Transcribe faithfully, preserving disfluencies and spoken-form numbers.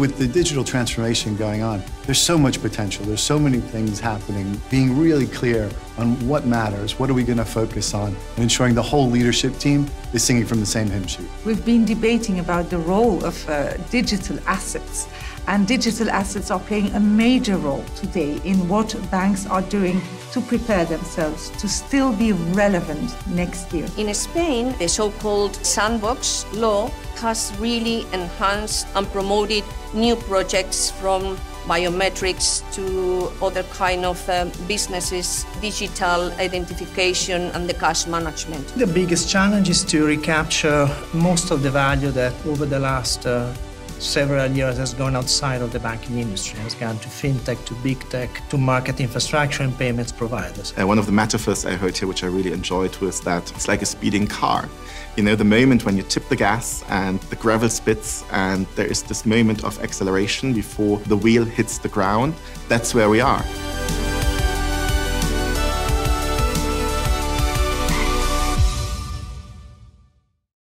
with the digital transformation going on, there's so much potential. There's so many things happening. Being really clear on what matters, what are we going to focus on, and ensuring the whole leadership team is singing from the same hymn sheet. We've been debating about the role of uh, digital assets, and digital assets are playing a major role today in what banks are doing to prepare themselves to still be relevant next year. In Spain, the so-called sandbox law has really enhanced and promoted new projects from biometrics to other kind of um, businesses, digital identification and the cash management. The biggest challenge is to recapture most of the value that over the last uh, several years has gone outside of the banking industry, has gone to fintech, to big tech, to market infrastructure and payments providers. And one of the metaphors I heard here, which I really enjoyed, was that it's like a speeding car. You know, the moment when you tip the gas and the gravel spits and there is this moment of acceleration before the wheel hits the ground, that's where we are.